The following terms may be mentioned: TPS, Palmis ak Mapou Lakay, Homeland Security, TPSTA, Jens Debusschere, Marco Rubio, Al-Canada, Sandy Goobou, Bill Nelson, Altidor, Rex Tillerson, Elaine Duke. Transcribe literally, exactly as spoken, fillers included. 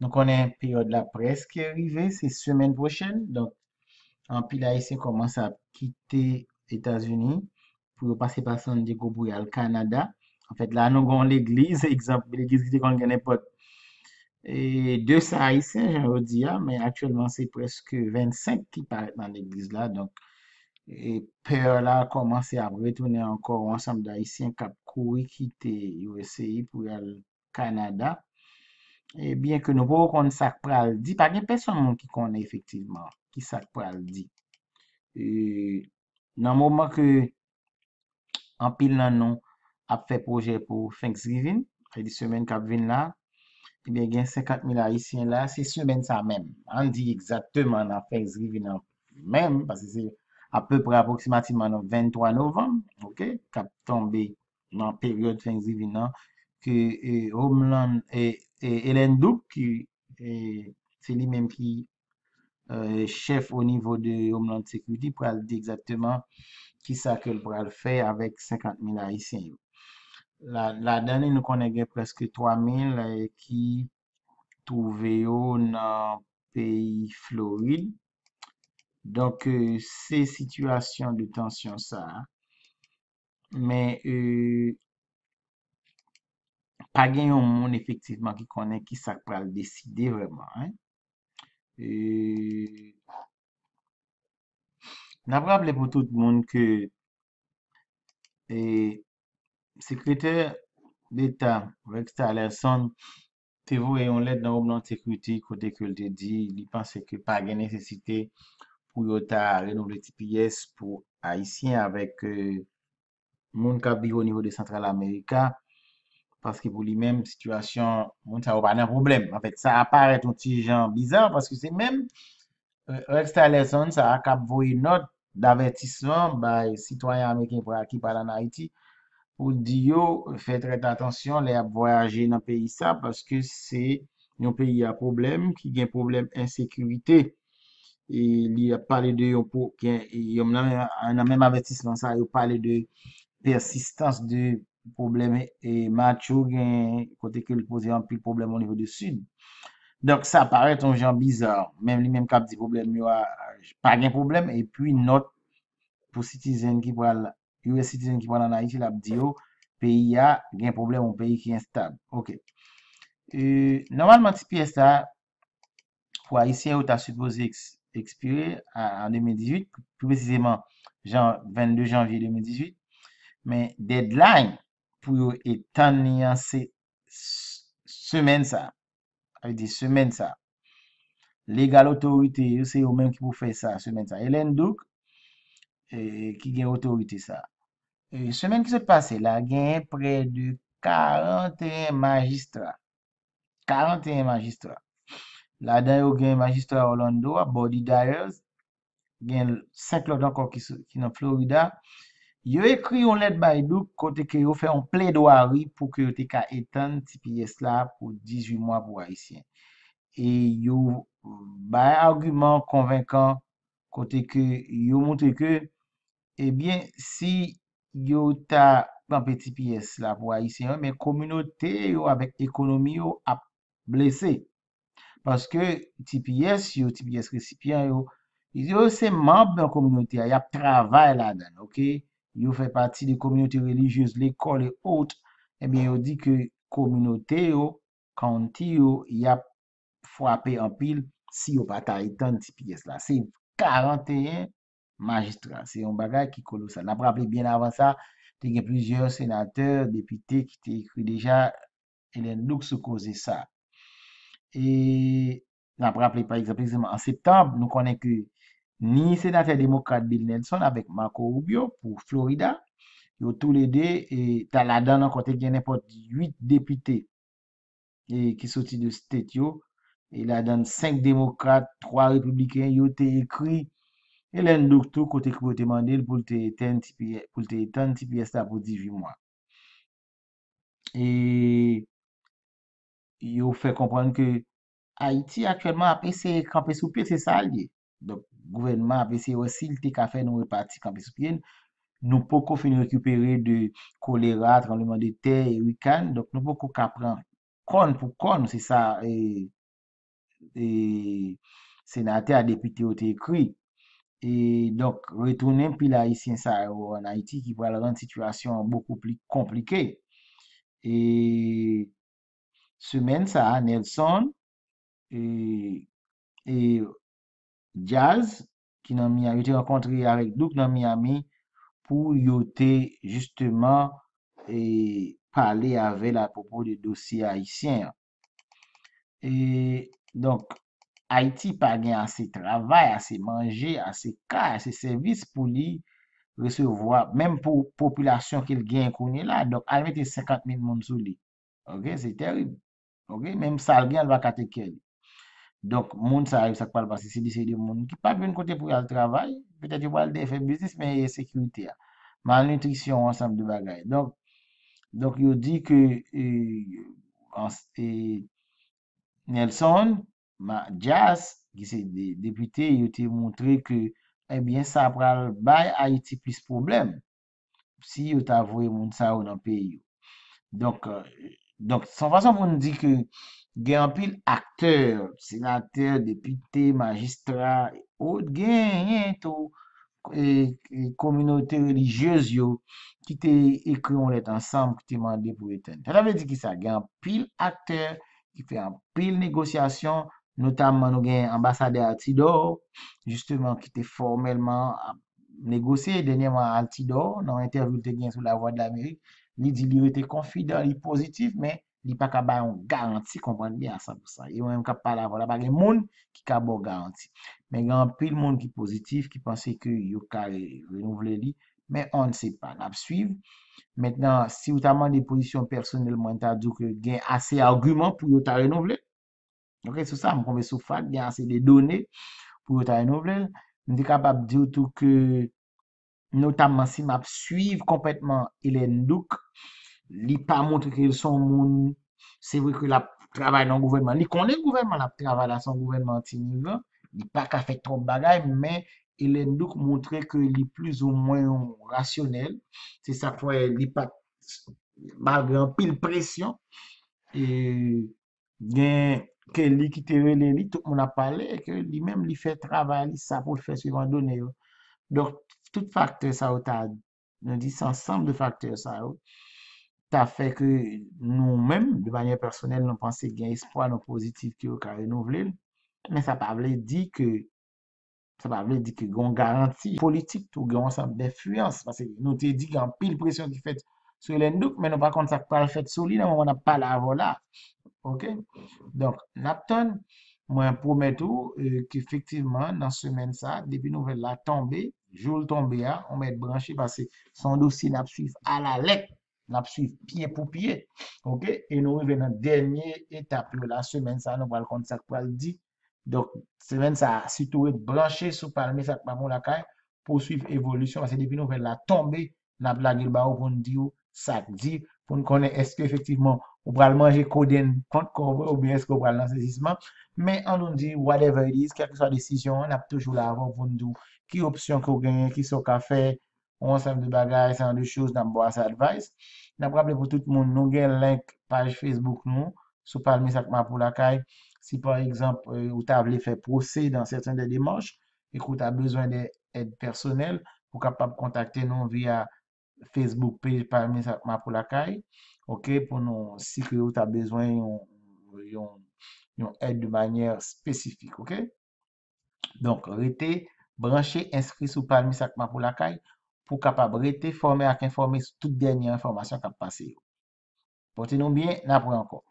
Donc, on a une période de la presse qui est arrivée, c'est semaine prochaine. Donc, en pile haïtien commence à quitter les États-Unis pour passer par Sandy Goobou et Al-Canada. En fait, là, nous avons l'église, exemple, l'église qui est qu'on n'importe. Et deux haïtiens, j'en dis, mais actuellement, c'est presque vingt-cinq qui paraissent dans l'église là. Donc, et peur là, commence à retourner encore ensemble d'haïtiens qui ont quitté l'U S A pour le Canada. Et bien que nous pouvons qu'on s'appelle le dit, pas de personne qui connaît effectivement, qui s'appelle le dit. Et dans le moment que, en pile dans nous, a fait projet pour Thanksgiving, la semaine qui vient là, et bien, il y a cinquante mille haïtiens là, c'est semaine ça même. On dit exactement dans Thanksgiving même, parce que c'est à peu près approximativement le vingt-trois novembre, ok, qui a tombé dans la période Thanksgiving là, que Homeland et Et Elaine Duke, qui c'est lui-même qui est euh, chef au niveau de Homeland Security, pour aller dire exactement qui ça qu'elle va faire avec cinquante mille haïtiens. La, la dernière, nous connaissons presque trois mille euh, qui trouvaient dans le pays Floride. Donc, euh, ces situations de tension, ça. Mais. Euh, Pas gagné au monde effectivement qui connaît qui ça va le décider vraiment. Hein? Et... N'a pas rappelé pour tout le monde que le secrétaire d'État Rex Tillerson te voue une lettre dans Homeland Security côté que te dit il pensait que pas de nécessité pour yota renouveler T P S pour haïtien avec euh, monde qui au niveau de Central America. Parce que pour lui-même, situation, ça n'a pas de problème. En fait, ça apparaît un petit genre bizarre parce que c'est même euh, Rex Tillerson, ça a capté une note d'avertissement par les citoyens américains qui parlent en Haïti pour dire faites très attention, les voyager dans le pays ça parce que c'est un pays à problème, qui a un problème d'insécurité. Et il a parlé de, il a même avertissement, ça, il a parlé de persistance de. Problème et macho côté que le posait un pile problème au niveau du sud. Donc ça paraît un genre bizarre. Même lui même cap dit problème il pas de problème et puis note pour citizen qui parle U S citizen qui parle en Haïti l'a dit au pays a un problème un pays qui est instable. OK. Euh, normalement T P S T A pour haïtien tu as supposé expirer en deux mille dix-huit plus précisément genre vingt-deux janvier deux mille dix-huit mais deadline pour étendre ces semaines ça avec des semaines ça légal autorité c'est eux même qui pour faire ça semaine ça Elaine Duke eh, qui gagne autorité ça et semaine qui s'est passée là gagne près de quarante et un magistrats quarante et un magistrats là dedans il y a un magistrat Orlando à Body Dyers gagne cinq autres encore qui qui dans Florida. Yo écrit une lettre by Duke côté que yo fait un plaidoyer pour que yo te ka étendre T P S là pour dix-huit mois pour haïtien. Et yo ba argument convaincant côté que yo montre que eh bien si yo ta pampé T P S là pour haïtien mais communauté yo avec économie yo a blessé parce que T P S yo T P S récipient yo yo c'est membre de la communauté y a travail là-dedans, OK? Yo fait partie des communautés religieuses, l'école et autres, eh bien, yo dit que communauté, yo, county, yo, y a frappé en pile si yo pas ta étendre T P S là. C'est quarante et un magistrats. C'est un bagage qui colossal. N'a pas rappelé bien avant ça, il y a plusieurs sénateurs, députés qui t'ont écrit déjà, Elaine Duke sous cause ça. Et, n'a pas rappelé par exemple, en septembre, nous connaissons que ni sénateur démocrate Bill Nelson avec Marco Rubio pour Florida. Ils ont tous les deux, et t'as là-dedans, dans le côté, il y a n'importe huit députés et, qui sortent de state. Yo. Et là-dedans, cinq démocrates, trois républicains, ils ont écrit. Et l'un d'autre, tout côté qui vous demandez pour te étendre T P S là pour dix-huit mois. Et ils ont fait comprendre que Haïti actuellement a essayé de camper sous pied, c'est ça lié. Donc, le gouvernement a essayé aussi le café nous répartit quand nous pouvons finir récupérer de choléra, tremblement de terre et week-end. Donc, nous pouvons prendre compte pour compte, c'est ça, et et sénateur, député ont écrit. Et donc, retourner puis la haïtien ça en Haïti qui va rendre la situation beaucoup plus compliquée. Et semaine ça, Nelson et, et Jazz qui ont Miami été rencontré avec Duke dans Miami pour yoter justement et parler avec la propos des dossiers haïtiens. Et donc Haïti pas gain assez travail, assez manger, assez cas, assez service pour lui recevoir, même pour population qu'il gagne connaît là. Donc elle mettait cinquante mille monde sous lui. OK, c'est terrible. OK, même ça le gain va catéquer. Donc monde ça arrive ça pas passer c'est des monde qui pas bien côté pour le travail, peut-être il va le faire business mais sécurité, malnutrition ensemble de bagaille. Donc donc il dit que et Nelson Ma Jazz, qui c'est des députés, il a montré que, eh bien, ça pral bail Haïti plus problème. Si vous avez moun ça dans le pays. Donc, euh, donc, sans façon pour nous dire que, il y a un pile acteur, sénateur, député, magistrat, autre, gain, tout, et, et communauté religieuse, yo, qui te écrit on est ensemble, qui te demandé pour éteindre. Ça veut dire que ça, il y a un pile acteur, qui fait un pile négociation, notamment nous avons l'ambassadeur Altidor, justement, qui était formellement négocié dernièrement à Altidor, dans l'interview sur la Voix de l'Amérique. Il dit qu'il était confident, il est positif, mais il n'est pas capable de garantir, comprenez bien à cent pour cent. Il n'est même capable d'avoir la bague de monde qui est capable de garantir. Mais il y a un pile de monde qui est positif, qui pensait qu'il y a renouvelé, mais on ne sait pas. On suivre. Maintenant, si vous avez des positions personnellement, vous avez assez d'arguments pour vous renouveler. Ok, c'est ça, je me suis fait, il y a assez de données pour être renouvelé. Je suis capable de dire tout que, notamment si je suis complètement Elaine Duke, il n'y a pas montré qu'ils sont mon. C'est vrai que la travail dans le gouvernement, il connaît le gouvernement, la travail dans son gouvernement, il n'y a pas qu'à faire trop de bagages, mais Elaine Duke montrait que il est plus ou moins rationnel. C'est ça qu'il n'est pas, malgré un pile pression, et bien, que lui qui te relève, tout le monde a parlé, que lui-même lui fait travailler ça pour le faire suivant donné. Donc, tout facteur, ça, nous disons ensemble de facteurs, ça, ça fait que nous-mêmes, de manière personnelle, nous pensons qu'il y a espoir, nous positif qui est renouvelé, mais ça ne veut pas dire que, ça ne veut pas dire que nous avons garantie politique, tout le ensemble d'influence, parce que nous te dit qu'il y a une pile pression qui fait sur les nous, mais nous par contre, ça ne peut pas le faire sur lui, on n'a pas la voilà. OK? Donc, Napton, moi, promets tout, euh, qu'effectivement, dans ce semaine, ça, depuis nouvelle la tombée, jour tombé, hein, on met branché parce que son dossier n'a pas suivi à la lettre, n'a pas suivi pied pour pied. OK? Et nous revenons dans la dernière étape, la semaine, ça, nous va le contact pour le dire. Donc, semaine, ça, si tout est branché sur Palmis ak Mapou Lakay, pour suivre évolution, parce que depuis nouvelle la tombée, n'a pas blagué le barreau pour nous dire, ça dit, pour nous connaître, est-ce qu'effectivement, ou pour manger coden contre corbeau ou bien est-ce qu'on va le saisissement mais on nous dit whatever it is quelle que soit la décision on a toujours là avant pour nous qui option qu'on gagne qui sont qu'à faire on ensemble de bagages ensemble de choses dans bois advice n'a pas pour tout le monde nous gagne link page Facebook nous sur Palmis ak Mapou Lakay si par exemple ou tu as voulu faire procès dans certaines des démarches et que tu as besoin d'aide personnelle pour capable contacter nous via Facebook page Palmis ak Mapou Lakay. OK, pour nous, si vous avez besoin d'une aide de manière spécifique. OK? Donc, restez branché, inscrit sur Palmis ak Mapou Lakay pour capable rester formé et informé sur toute dernière information qui a passé. Portez-nous bien, n'apprenez encore.